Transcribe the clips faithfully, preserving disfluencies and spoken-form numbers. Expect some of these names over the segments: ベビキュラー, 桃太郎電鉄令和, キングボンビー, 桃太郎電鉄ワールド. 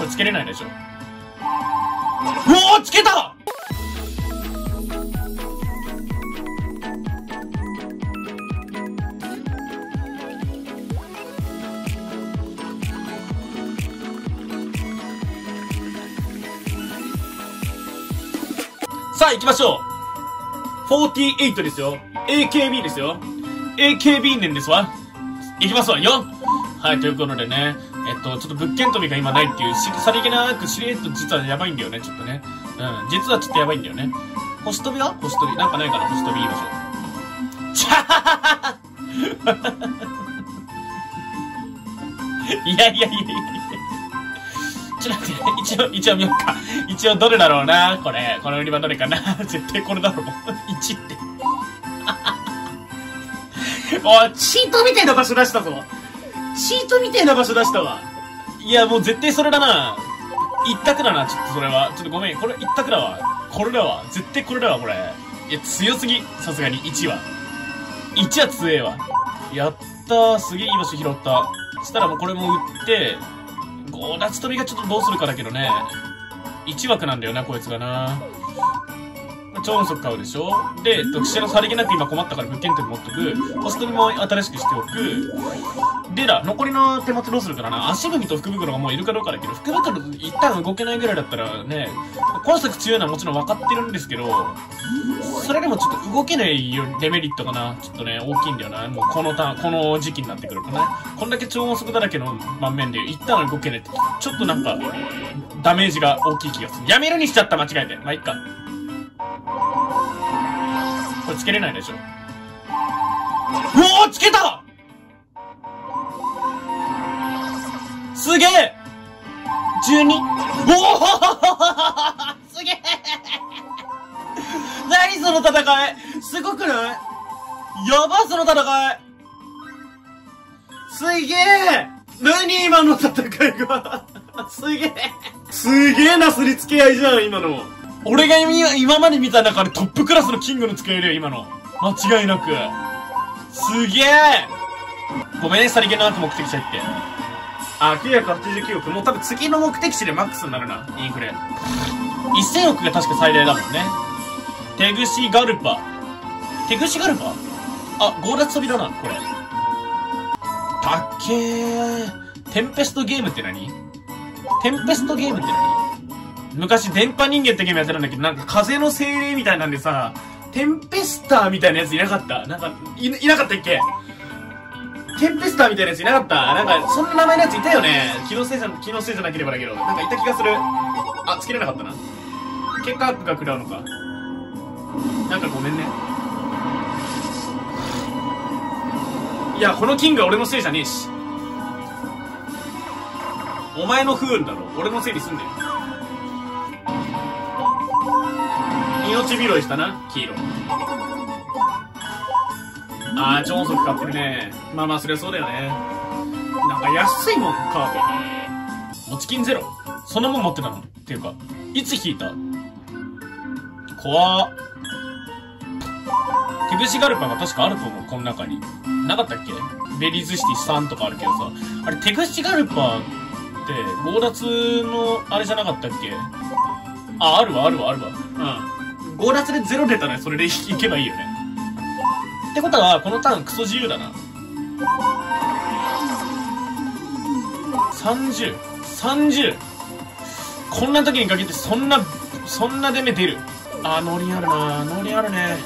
これつけれないでしょ。おお、つけた。さあ行きましょう。よんじゅうはちですよ。エーケービー ですよ。エーケービー 年ですわ。行きますわよ。はい、ということでね、えっとちょっと物件飛びが今ないっていうし、さりげなくしれっと実はやばいんだよね、ちょっとね。うん、実はちょっとやばいんだよね。星飛びは星飛びなんかないから、星飛び言いましょう。ちゃははいやいやいやいや、ちょっと待って、一応、一応見よっか。一応どれだろうな、これ。この売り場どれかな。絶対これだろう。いちって。おい、チートみたいな場所出したぞ。チートみたいな場所出したわ。いや、もう絶対それだな。一択だな、ちょっとそれは。ちょっとごめん、これ一択だわ。これだわ。絶対これだわ、これ。いや、強すぎ。さすがに、いちは。いちは強えわ。やったー。すげえいい場所拾った。そしたらもうこれも売って、お夏飛びがちょっとどうするかだけどね。いち枠なんだよな、こいつがな。超音速買うでしょ。で、読者のさりげなく今困ったから物件取り持っとく。星飛びも新しくしておく。でだ、残りの手持ちどうするからな。足踏みと福袋がもういるかどうかだけど、福袋一旦動けないぐらいだったらね、今作強いのはもちろん分かってるんですけど、それでもちょっと動けないデメリットかな。ちょっとね、大きいんだよな。もうこのターン、この時期になってくるとね。こんだけ超音速だらけの盤面で一旦動けないって、ちょっとなんか、ダメージが大きい気がする。やめるにしちゃった、間違えて。まあ、いっか。これつけれないでしょ。おお、つけた。すげえ。じゅうに。おおすげえ。何その戦い、すごくない？やば、その戦いすげえ。何今の戦いがすげえ、すげえなすりつけ合いじゃん、今の。俺が今まで見た中でトップクラスのキングの使えるよ、今の。間違いなく。すげえ。ごめんね、さりげなく目的地入って。あ、きゅうひゃくはちじゅうきゅうおく。もう多分次の目的地でマックスになるな、インフレ。せんおくが確か最大だもんね。手ぐしガルパ。手ぐしガルパ？あ、強奪飛びだな、これ。たっけー。テンペストゲームって何？テンペストゲームって何？昔、電波人間ってゲームやってたんだけど、なんか風の精霊みたいなんでさ、テンペスターみたいなやついなかった？なんか、い、いなかったっけ？テンペスターみたいなやついなかった？なんか、そんな名前のやついたよね。気のせいじゃ、気のせいじゃなければだけど、なんかいた気がする。あ、つけれなかったな。結果アップが食らうのか。なんかごめんね。いや、このキングは俺のせいじゃねえし。お前の不運だろ。俺のせいにすんだよ。命拾いしたな、黄色。あー、超音速買ってるね。まあまあ、そりゃそうだよね。なんか安いもん、カード。持ち金ゼロ。そんなもん持ってたの？っていうか、いつ引いた？怖っ。手ぐしガルパが確かあると思う、この中に。なかったっけ？ベリーズシティさんとかあるけどさ。あれ、手ぐしガルパって、強奪のあれじゃなかったっけ？あ、あるわ、あるわ、あるわ。うん。強奪でゼロ出たらそれでいけばいいよね。ってことは、このターンクソ自由だな。さんじゅう。さんじゅう。こんな時にかけてそんな、そんな出目出る。あー、農林あるな。農林あるね。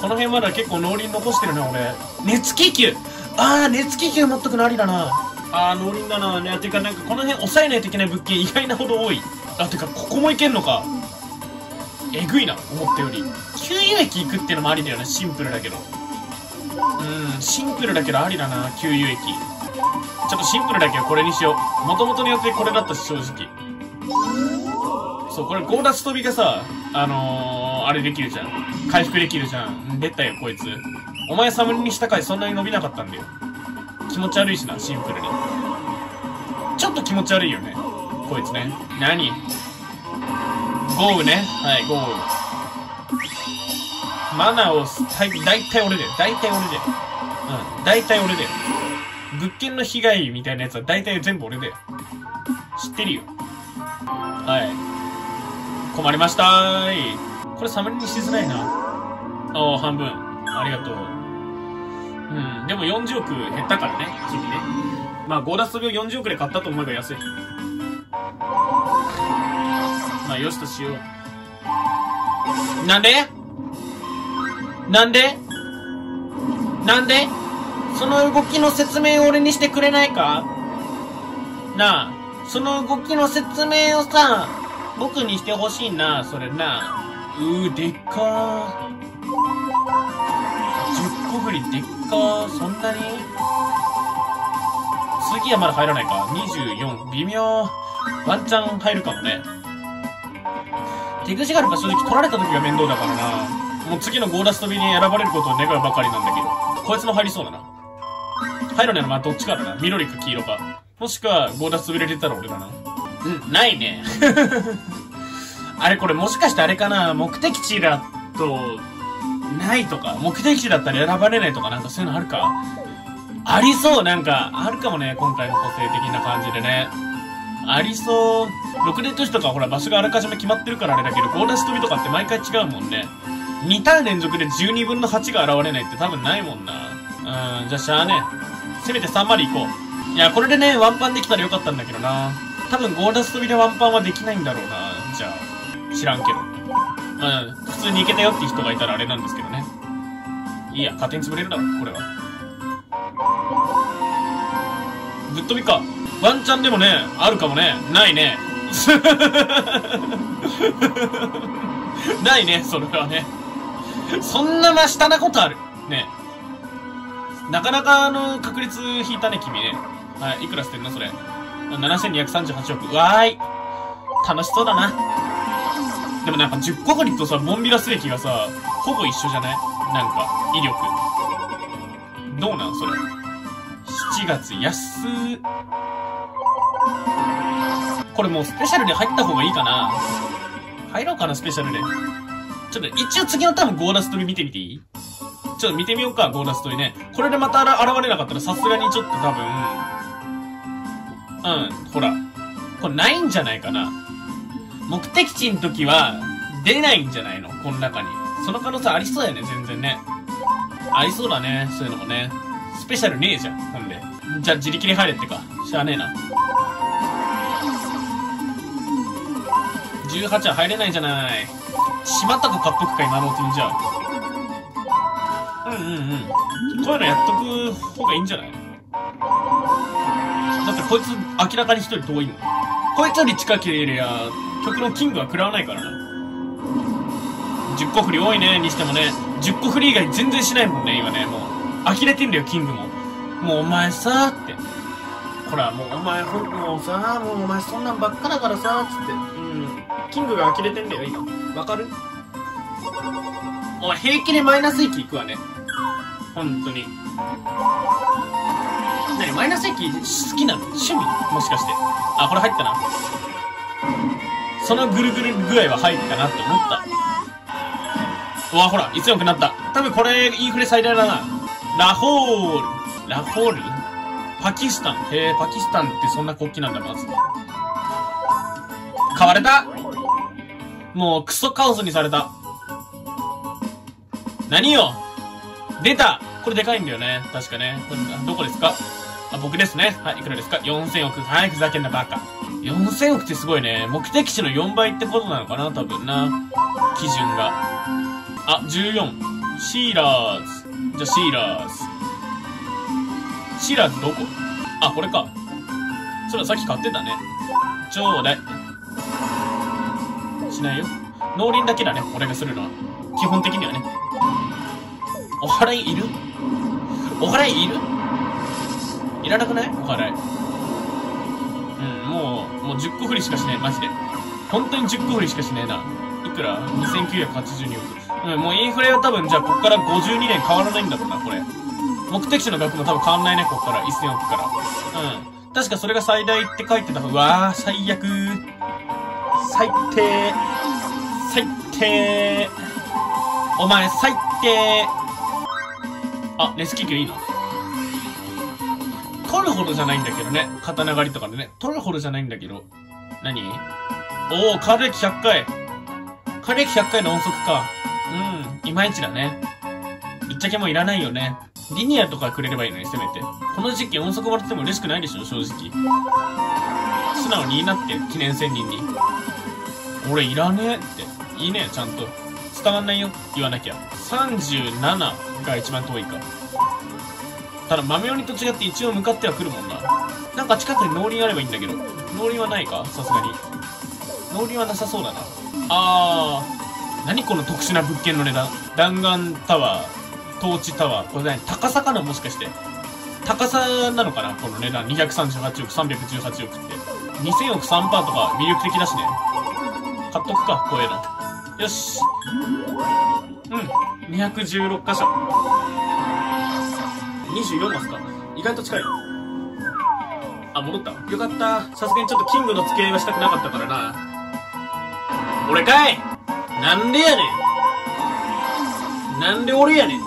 この辺まだ結構農林残してるね、俺。熱気球。あー、熱気球持っとくのありだな。あー、農林だな。ね、てかなんかこの辺抑えないといけない物件意外なほど多い。あ、てかここもいけんのか。えぐいな、思ったより。給油駅行くっていうのもありだよね、シンプルだけど。うん、シンプルだけどありだな、給油駅。ちょっとシンプルだけどこれにしよう。もともとの予定これだったし、正直。そう、これ強奪飛びがさ、あのー、あれできるじゃん。回復できるじゃん。出たよ、こいつ。お前サムネにした回そんなに伸びなかったんだよ。気持ち悪いしな、シンプルに。ちょっと気持ち悪いよね、こいつね。何？豪雨ね。はい、豪雨。マナーを、大体俺だよ。大体俺だよ。うん。大体俺だよ。物件の被害みたいなやつは大体全部俺だよ。知ってるよ。はい。困りましたーい。これサムネにしづらいな。ああ、半分。ありがとう。うん。でもよんじゅうおく減ったからね、君ね。まあ、ゴーダスト病よんじゅうおくで買ったと思えば安い。まあ、よしとしよう。なんでなんでなんでその動きの説明を俺にしてくれないかなあ。その動きの説明をさ、僕にしてほしいな、それな。うー、でっかー。じゅっこ振りでっかー。そんなに次はまだ入らないか。にじゅうよん。微妙。ワンチャン入るかもね。手口があれば正直取られた時が面倒だからな。もう次のゴーダストビに選ばれることを願うばかりなんだけど。こいつも入りそうだな。入るならまあどっちかだな。緑か黄色か。もしくは、ゴーダス潰れてたら俺だな。うん、ないね。あれ、これもしかしてあれかな、目的地だと、ないとか、目的地だったら選ばれないとか、なんかそういうのあるかありそう、なんか、あるかもね、今回の個性的な感じでね。ありそう。ろくね都市とかほら、場所があらかじめ決まってるからあれだけど、ゴーダス飛びとかって毎回違うもんね。にターン連続でじゅうにぶんのはちが現れないって多分ないもんな。うん、じゃあしゃあね。せめてさんまで行こう。いや、これでね、ワンパンできたらよかったんだけどな。多分、ゴーダストビでワンパンはできないんだろうな。じゃあ、知らんけど。うん、普通に行けたよって人がいたらあれなんですけどね。いいや、勝手に潰れるだろ、これは。ぶっ飛びか。ワンチャンでもね、あるかもね。ないね。ないね、それはね。そんな真下なことある。ね。なかなか、あの、確率引いたね、君ね。はい、いくら捨てるのそれ。ななせんにひゃくさんじゅうはちおく。わーい。楽しそうだな。でもなんかじゅっこ振りとさ、モンビラス歴がさ、ほぼ一緒じゃない？なんか、威力。どうなんそれ。しちがつ、安ー。これもうスペシャルで入った方がいいかな。入ろうかな、スペシャルで。ちょっと一応次の多分ゴーダストリ見てみていい？ちょっと見てみようか、ゴーダストリね。これでまた現れなかったらさすがにちょっと多分、うん、ほら。これないんじゃないかな。目的地の時は出ないんじゃないのこの中に。その可能性ありそうだよね、全然ね。ありそうだね、そういうのもね。スペシャルねえじゃん、ほんで。じゃあ自力で入れってか。しゃあねえな。じゅうはちは入れないんじゃない。しまったか買っとくか、今のうちにじゃあ。うんうんうん。こういうのやっとく方がいいんじゃない？だってこいつ明らかに一人遠いもん。こいつより近ければ曲のキングは食らわないからな。じゅっこ振り多いね、にしてもね。じゅっこ振り以外全然しないもんね、今ね。もう、呆れてんだよ、キングも。もうお前さーって。ほら、もうお前、もうさー、もうお前そんなんばっかだからさー、つって。うん。キングが呆れてんだよ、今。わかる？お前平気でマイナス域いくわね。本当に。なに、マイナス駅好きなの？趣味？もしかして。あ、これ入ったな。そのぐるぐる具合は入ったなって思った。うわ、ほら、いちよんくなった。多分これ、インフレ最大だな。ラホール。ラホール？パキスタン。へえ、パキスタンってそんな国旗なんだ、まず。買われた！もう、クソカオスにされた。何よ！出た！これでかいんだよね。確かね。どこですか？あ、僕ですね。はい、いくらですか？ よんせんおく。はい、ふざけんなバカ。よんせんおくってすごいね。目的地のよんばいってことなのかな多分な。基準が。あ、じゅうよん。シーラーズ。じゃあ、シーラーズ。シーラーズどこ？あ、これか。それはさっき買ってたね。ちょうだい。しないよ。農林だけだね。俺がするのは。基本的にはね。お祓いいる？お祓いいる？いらなくない？お祓い。うん、もう、もうじゅっこ振りしかしねえ、マジで。本当にじゅっこ振りしかしねえな。いくら ?にせんきゅうひゃくはちじゅうにおく。うん、もうインフレは多分、じゃあ、こっからごじゅうにねん変わらないんだろうな、これ。目的地の額も多分変わんないね、こっから。いっせんおくから。うん。確かそれが最大って書いてた。うわぁ、最悪。最低。最低。お前、最低。あ、レスキーキューいいな。取るほどじゃないんだけどね。刀狩りとかでね。取るほどじゃないんだけど。何？おー、還暦ひゃっかい。還暦ひゃっかいの音速か。うん、いまいちだね。ぶっちゃけもういらないよね。リニアとかくれればいいのに、せめて。この時期音速もらっても嬉しくないでしょ、正直。素直にいいなって、記念千人に。俺いらねえって。いいね、ちゃんと。伝わんないよ、言わなきゃ。さんじゅうななが一番遠いか。ただ、豆鬼と違って一応向かっては来るもんな。なんか近くに農林あればいいんだけど。農林はないか？さすがに。農林はなさそうだな。あー。何この特殊な物件の値段。弾丸タワー。トーチタワー。これ何？高さかな？もしかして。高さなのかなこの値段。にひゃくさんじゅうはちおく、さんびゃくじゅうはちおくって。にせんおく さんパーセント とか魅力的だしね。買っとくか、こういうの。よし。うん。にひゃくじゅうろくかしょ。にじゅうよんマスか。意外と近い。あ、戻った。よかった。さすがにちょっとキングの付き合いはしたくなかったからな。俺かい！なんでやねん！なんで俺やねん！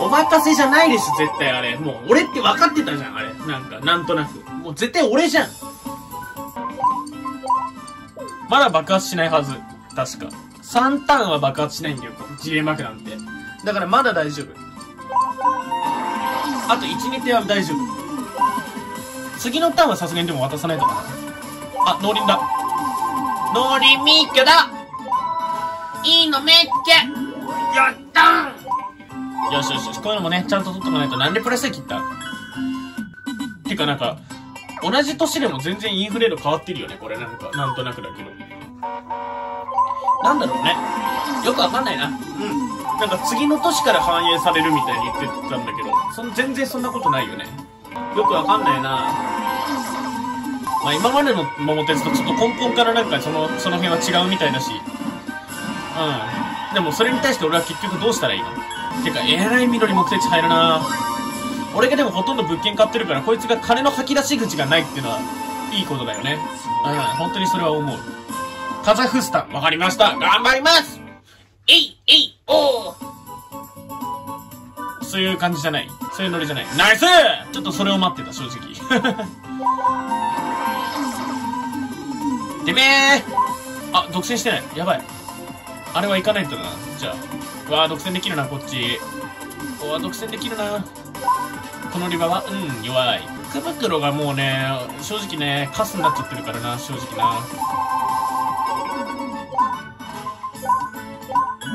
お任せじゃないでしょ、絶対あれ。もう、俺って分かってたじゃん、あれ。なんか、なんとなく。もう絶対俺じゃん。まだ爆発しないはず。確か。さんターンは爆発しないんだよ、ジレマクなんて。だからまだ大丈夫。あといち、に手は大丈夫。次のターンはさすがにでも渡さないとかな。あ、農林だ。農林ミッキョだ！いいのめっけ！やったーん！よしよしよし、こういうのもね、ちゃんと取っとかないと。なんでプラスで切ったてかなんか、同じ年でも全然インフレート変わってるよね、これなんか。なんとなくだけど。なんだろうね。よくわかんないな。うん。なんか次の年から反映されるみたいに言ってたんだけど、その全然そんなことないよね。よくわかんないな。まあ今までの桃鉄とちょっと根本からなんかその、その辺は違うみたいだし。うん。でもそれに対して俺は結局どうしたらいいのてか、えらい緑目的地入るなぁ。俺がでもほとんど物件買ってるから、こいつが金の吐き出し口がないっていうのは、いいことだよね。うん、本当にそれは思う。カザフスタン、わかりました。頑張りますえい、えい、おーそういう感じじゃない。そういうノリじゃない。ナイス！ちょっとそれを待ってた、正直。てめえ！あ、独占してない。やばい。あれは行かないとだな。じゃあ。わあ、独占できるな、こっち。うわ、独占できるな。このリバは、うん、弱い。福袋がもうね、正直ね、カスになっちゃってるからな、正直な。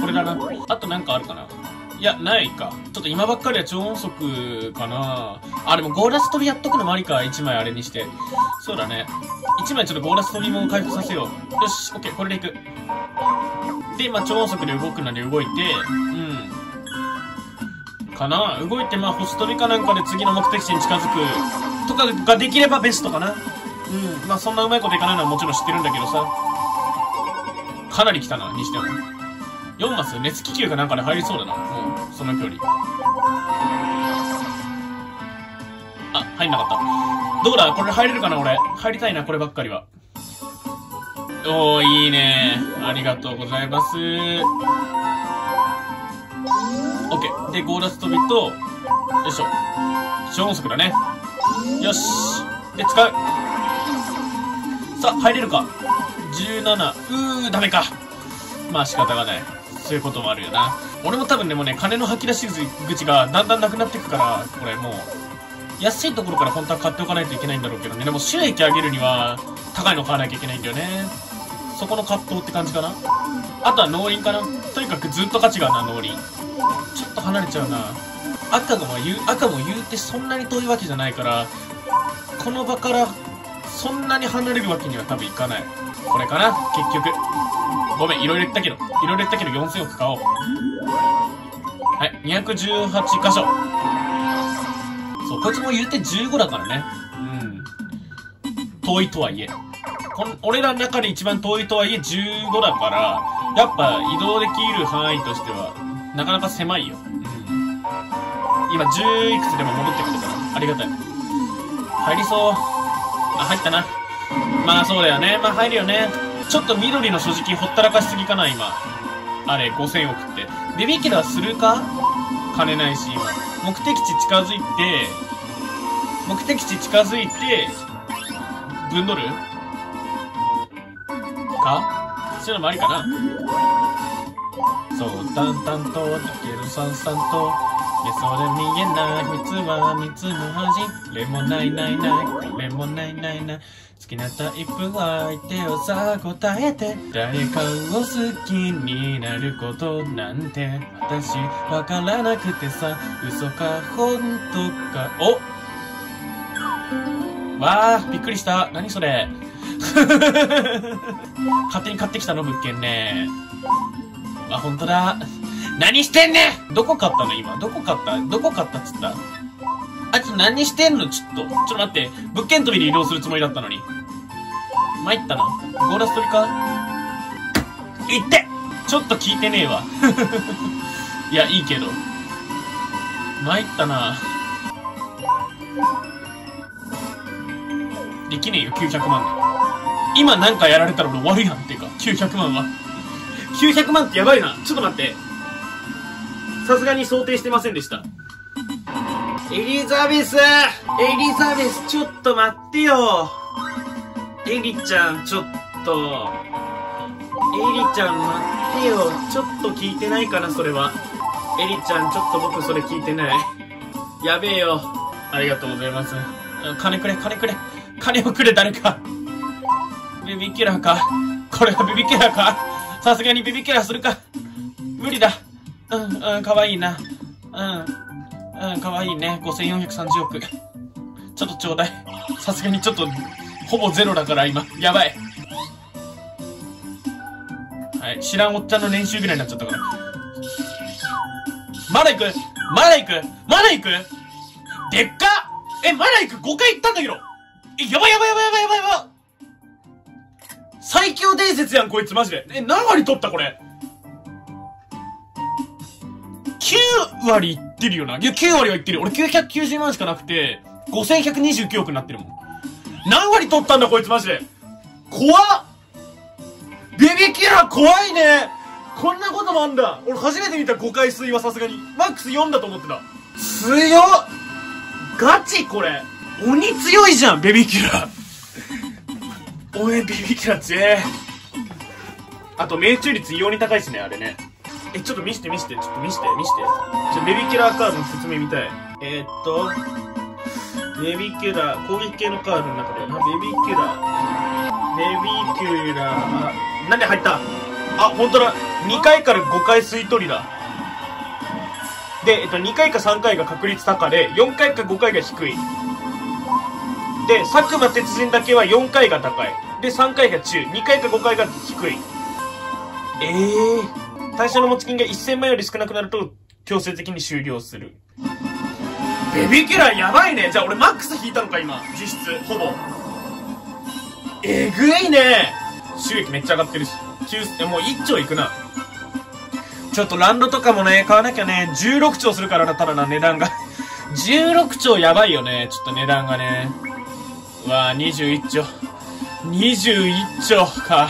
これだな。あとなんかあるかな。いや、ないか。ちょっと今ばっかりは超音速かな。あ、でもゴーラス飛びやっとくのもありか。いちまいあれにして。そうだね。いちまいちょっとゴーラス飛びも回復させよう。よし、オッケー、これでいく。で、まあ、超音速で動くなり動いて、うん。かな？動いて、まあ、星飛びかなんかで次の目的地に近づくとかができればベストかな。うん。まあ、そんなうまいこといかないのはもちろん知ってるんだけどさ。かなり来たな、にしても。よんマス、熱気球かなんかで入りそうだな。うん。その距離。あ、入んなかった。どうだ？これ入れるかな、俺。入りたいな、こればっかりは。おー、いいねー。ありがとうございますー。オッケー。で、ゴーラス飛びと、よいしょ。超音速だね。よし。で、使う。さあ、入れるか。じゅうなな。うー、ダメか。まあ仕方がない。そういうこともあるよな。俺も多分でもね、金の吐き出し口がだんだんなくなっていくから、これもう。安いところから本当は買っておかないといけないんだろうけどね。でも収益上げるには高いの買わなきゃいけないんだよね。そこの葛藤って感じかな。あとは農林かな。とにかくずっと価値があるな、農林。ちょっと離れちゃうな。赤も言う、赤も言うてそんなに遠いわけじゃないから、この場からそんなに離れるわけには多分いかない。これかな、結局。ごめん、いろいろ言ったけど、いろいろ言ったけどよんせんおく買おう。はい、にひゃくじゅうはちかしょ。そう、こいつも言うてじゅうごだからね。うん。遠いとはいえ。この俺らの中で一番遠いとはいえじゅうごだから、やっぱ移動できる範囲としては、なかなか狭いよ。うん。今じゅういくつでも戻ってくるから、ありがたい。入りそう。あ、入ったな。まあそうだよね。まあ入るよね。ちょっと緑の所持金ほったらかしすぎかな、今。あれ、ごせんおくって。ベビーキラーするか？金ないし、今。目的地近づいて、目的地近づいて、ぶんどるかそういうのもありかな。そう、淡々とだけどさんさんと、でそれ見えない蜜は蜜の味。レモないないないレモないないない、好きなタイプは相手をさ答えて、誰かを好きになることなんて私わからなくてさ、嘘か本当か。おわあびっくりした、何それ勝手に買ってきたの物件ね。あ、本当だ。何してんねん。どこ買ったの今、どこ買ったどこ買ったっつった。あいつ何してんの。ちょっとちょっと待って、物件飛びで移動するつもりだったのに参ったな。ゴーラス取りか行って、ちょっと聞いてねえわいやいいけど参ったな。できねえよきゅうひゃくまんで。今なんかやられたら俺終わるやん。っていうかきゅうひゃくまんはきゅうひゃくまんってやばいな。ちょっと待って、さすがに想定してませんでした。エリザベス、エリザベスちょっと待ってよ。エリちゃんちょっと、エリちゃん待ってよ。ちょっと聞いてないかなそれは。エリちゃんちょっと僕それ聞いてない。やべえよ。ありがとうございます。金くれ金くれ金をくれ誰か。ベビーキラーか、これはベビーキラーか。さすがにベビーキラーするか、無理だ。うんうん、かわいいな。うんうん、かわいいね。ごせんよんひゃくさんじゅうおく。ちょっとちょうだい。さすがにちょっと、ほぼゼロだから今。やばい。はい、知らんおっちゃんの練習ぐらいになっちゃったから。まだ行くまだ行くまだ行くでっかっ、え、まだ行く ?ご 回行ったんだけど。え、やばいやばいやばいやばいやばいやばい、最強伝説やん、こいつマジで。え、何割取ったこれ。きゅうわりいってるよな。いや、きゅうわりはいってるよ。俺きゅうひゃくきゅうじゅうまんしかなくて、ごせんひゃくにじゅうきゅうおくになってるもん。何割取ったんだ、こいつマジで。怖っ、ビビキラー怖いね。こんなこともあんだ。俺初めて見たごかい水はさすがに。マックスよんだと思ってた。強っ、ガチこれ。鬼強いじゃん、ベビキラー。俺、ベビキラー強え。あと、命中率異様に高いしね、あれね。え、ちょっと見して見して、ちょっと見して見して。ちょ、ベビーキラーカードの説明見たい。えー、っと、ベビーキラー、攻撃系のカードの中で、ベビーキラー、ベビーキラー、なんで入った。あ、ほんとだ。にかいからごかい吸い取りだ。で、えっと、にかいかさんかいが確率高で、よんかいかごかいが低い。で、佐久間鉄人だけはよんかいが高い。で、さんかいが中、にかいかごかいが低い。えー。対象の持ち金がいっせんまんより少なくなると強制的に終了する。ベビーキラーやばいね。じゃあ俺マックス引いたのか今、実質ほぼ。えぐいね。収益めっちゃ上がってるし、もういっちょういくな。ちょっとランドとかもね買わなきゃね。じゅうろくちょうするからな、ただな値段がじゅうろくちょうやばいよね。ちょっと値段がね。うわー、にじゅういっちょうにじゅういっちょうか。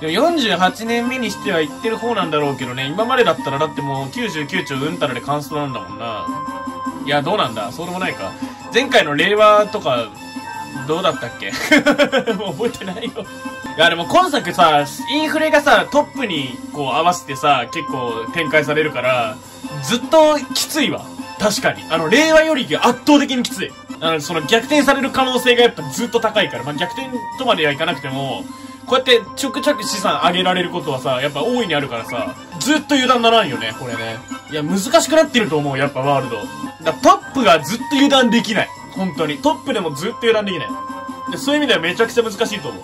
よんじゅうはちねんめにしては言ってる方なんだろうけどね。今までだったらだってもうきゅうじゅうきゅうちょううんたらでカンストなんだもんな。いや、どうなんだ、そうでもないか。前回の令和とか、どうだったっけもう覚えてないよ。いや、でも今作さ、インフレがさ、トップにこう合わせてさ、結構展開されるから、ずっときついわ。確かに。あの、令和より圧倒的にきつい。あの、その逆転される可能性がやっぱずっと高いから。まあ、逆転とまではいかなくても、こうやってちょくちょく資産上げられることはさ、やっぱ大いにあるからさ、ずっと油断ならんよね、これね。いや、難しくなってると思う、やっぱワールド。だからトップがずっと油断できない。本当に。トップでもずっと油断できない。で、そういう意味ではめちゃくちゃ難しいと思う。